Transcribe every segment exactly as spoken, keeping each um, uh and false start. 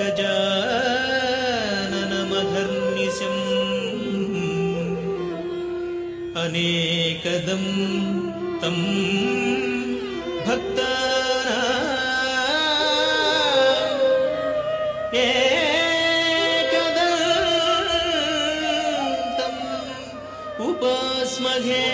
गजानन महर्निशं अनेकदं तं भक्तानां एकदं तं उपास्महे।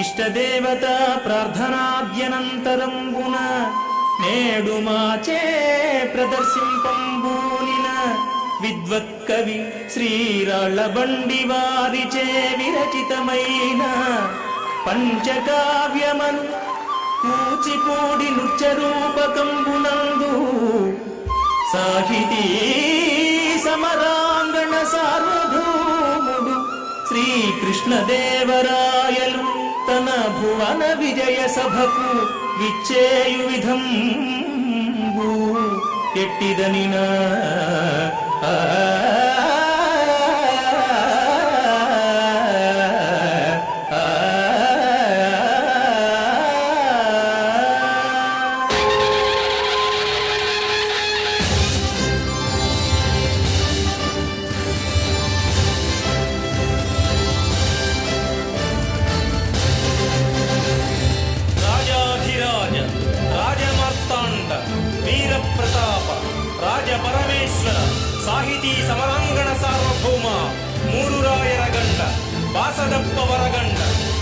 इष्टदेवता प्रार्थनाभ्यनन्तरं गुना नेडुमाचे प्रदर्शिंपंबूनिन विद्वत्कवि श्रीराळबंडिवारिचे विरचितमैन पंचकाव्यमनु कूचिपूडि नृत्यरूपकंबुनंदु साहिती समरांगण सार्वभौमुडु श्रीकृष्णदेवरायलु तन भुवन विजय सभकु विच्चेयु विधंबु एट्टिदनिन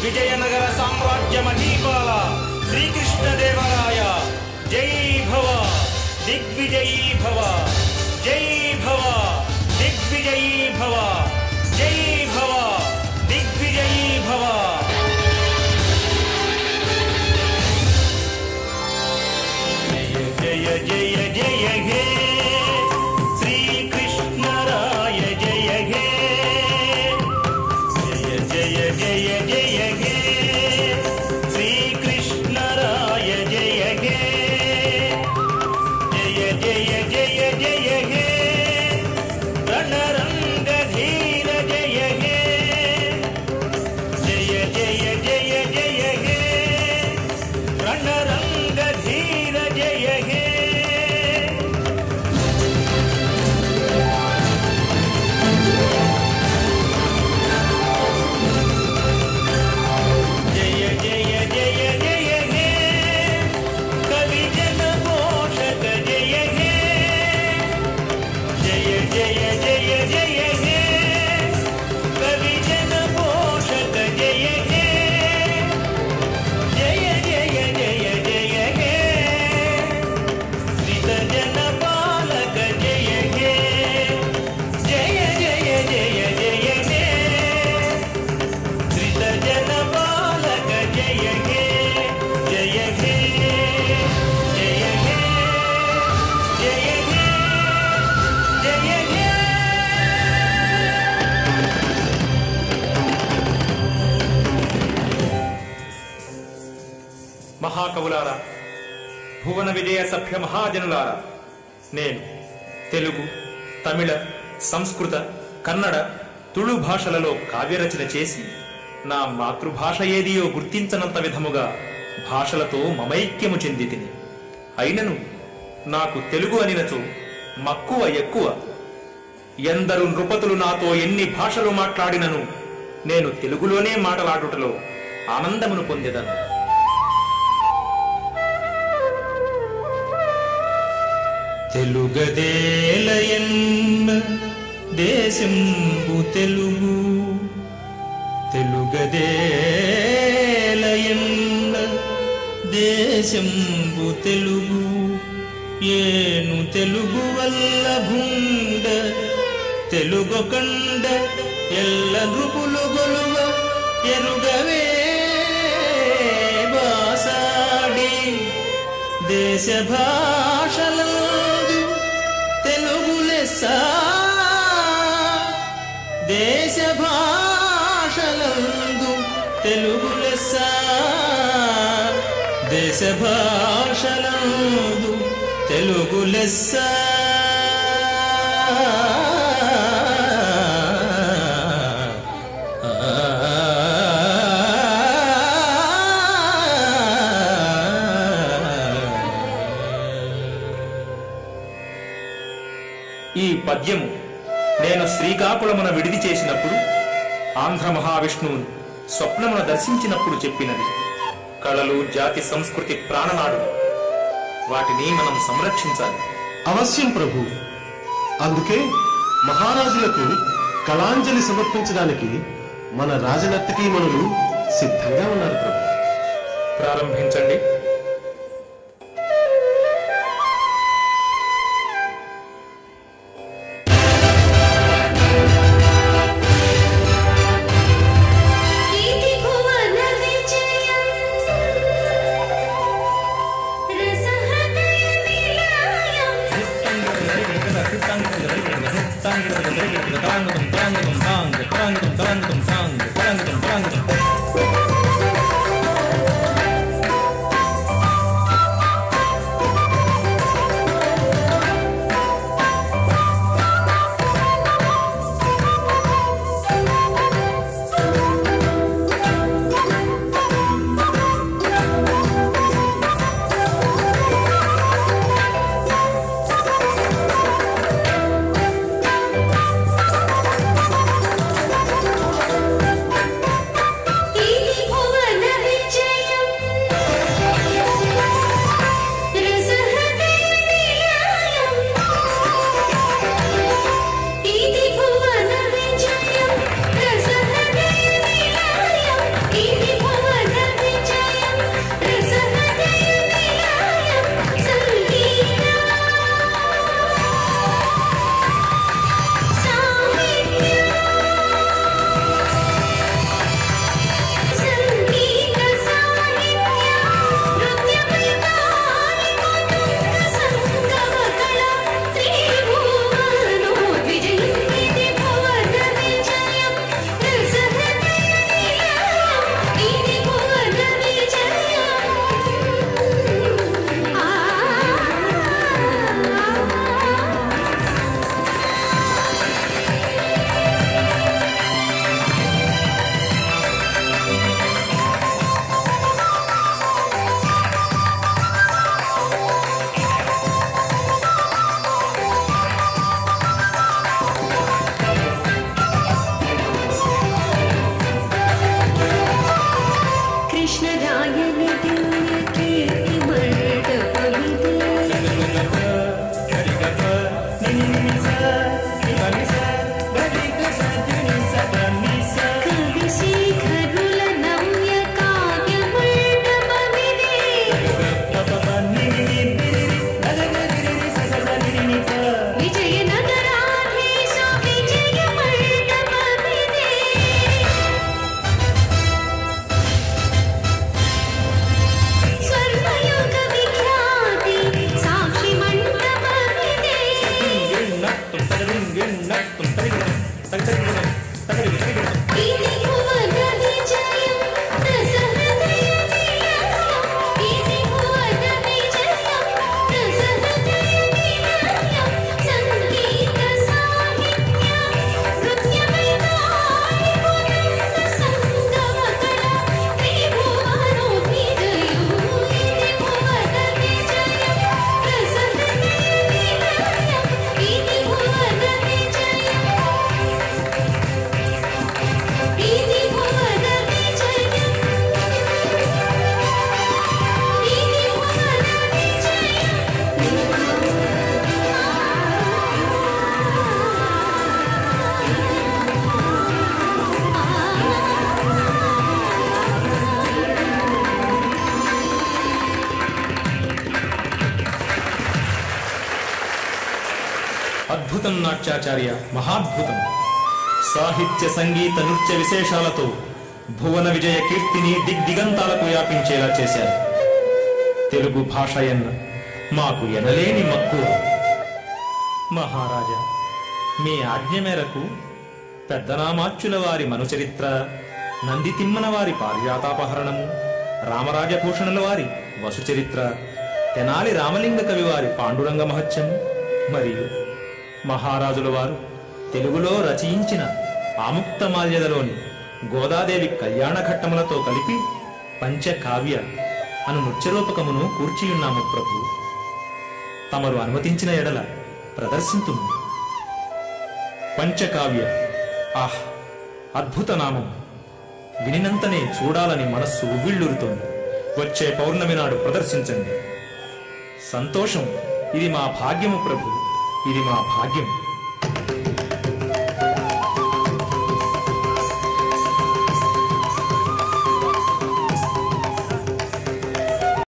विजयनगर साम्राज्य महीपाल श्रीकृष्णदेवराय जय भव दिग्विजयी भव जय भव दिग्विजयी भव जय भव दिग्विजयी भव। जय जय जय जय हे श्रीकृष्णराय जय हे जय जय जय जय महाकवुलारा भुवन विजय सभ्य महाजनुलारा नेनु तेलुगु तमिळ संस्कृत कन्नड तुळु भाषललो काव्यरचन चेसी ना मातृभाष एदियो गुर्तिंचनंत विधमुगा भाषलतो ममैक्यमु चेंदितिनि। अयिननु नाकु तेलुगु अनिनचो मక్కువ ఎక్కువ ఎందరు నృపతులు నాతో ఎన్ని భాషలు మాట్లాడినను నేను తెలుగులోనే మాట్లాడుటలో ఆనందమును పొందెదను। తెలుగదేలయన్న దేశంబు తెలుగు తెలుగదేలయన్న దేశంబు తెలుగు ఏను తెలుగు వల్లభుండ తెలుగు కండ ఎల్ల నృపులు గొలువ ఎరుగవే బాసాడి దేశ భాషల దేశ భాషలందు తెలుగు లెస్స దేశ భాషలందు తెలుగు లెస్స ఈ పద్యము నేను శ్రీకాకుళమున విడిది చేసినప్పుడు ఆంధ్ర మహావిష్ణువును స్వప్నమున దర్శించినప్పుడు చెప్పినది. కళలు జాతి సంస్కృతి ప్రాణనాడు, వాటిని మనం సంరక్షించాలి. అవశ్యం ప్రభు. అందుకే మహారాజులకు కళాంజలి సమర్పించడానికి మన రాజనర్తకీమణులు సిద్ధంగా ఉన్నారు ప్రభు. ప్రారంభించండి. నాట్యాచార్య మహాద్భుతం. సాహిత్య సంగీత నృత్య విశేషాలతో భువన విజయ కీర్తిని దిగ్దిగంతాలకు వ్యాపించేలా చేశారు. తెలుగు భాష ఎన్న మాకు ఎనలేని మక్కువ. మహారాజా, మీ ఆజ్ఞ మేరకు పెద్దనామాచ్యుల వారి మనుచరిత్ర, నందితిమ్మన వారి పారిజాతాపహరణము, రామరాజభూషణుల వారి వసుచరిత్ర, తెనాలి రామలింగ కవివారి పాండురంగ మహత్యం మరియు మహారాజుల వారు తెలుగులో రచించిన ఆముక్తమాల్యదలోని గోదాదేవి కళ్యాణ ఘట్టములతో కలిపి పంచకావ్య అను నృత్యరూపకమును కూర్చియున్నాము ప్రభు. తమరు అనుమతించిన ఎడల ప్రదర్శింతుము. పంచకావ్య ఆహ్ అద్భుత నామం. వినినంతనే చూడాలని మనస్సు ఉవ్విళ్ళూరుతోంది. వచ్చే పౌర్ణమి నాడు ప్రదర్శించండి. సంతోషం. ఇది మా భాగ్యము ప్రభు, ఇది మా భాగ్యం.